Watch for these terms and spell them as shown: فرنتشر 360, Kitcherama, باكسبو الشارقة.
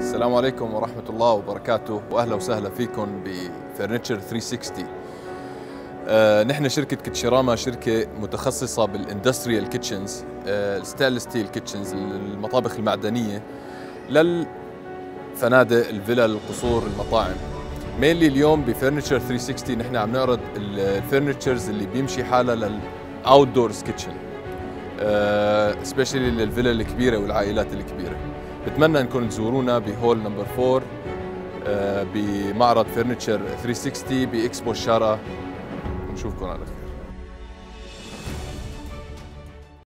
السلام عليكم ورحمة الله وبركاته، وأهلا وسهلا فيكم بفرنتشر 360. نحن شركة كيتشيراما، شركة متخصصة بالاندستريال كيتشنز، الستانلس ستيل كيتشنز، المطابخ المعدنية للفنادق، الفلل، القصور، المطاعم. مينلي اليوم بفرنتشر 360 نحن عم نعرض الفرنتشرز اللي بيمشي حالها للأوت دورز كيتشن، سبيشلي للفلل الكبيرة والعائلات الكبيرة. بتمنى انكم تزورونا بهول نمبر 4 بمعرض فرنتشر 360 باكسبو الشارقة، ونشوفكم على خير.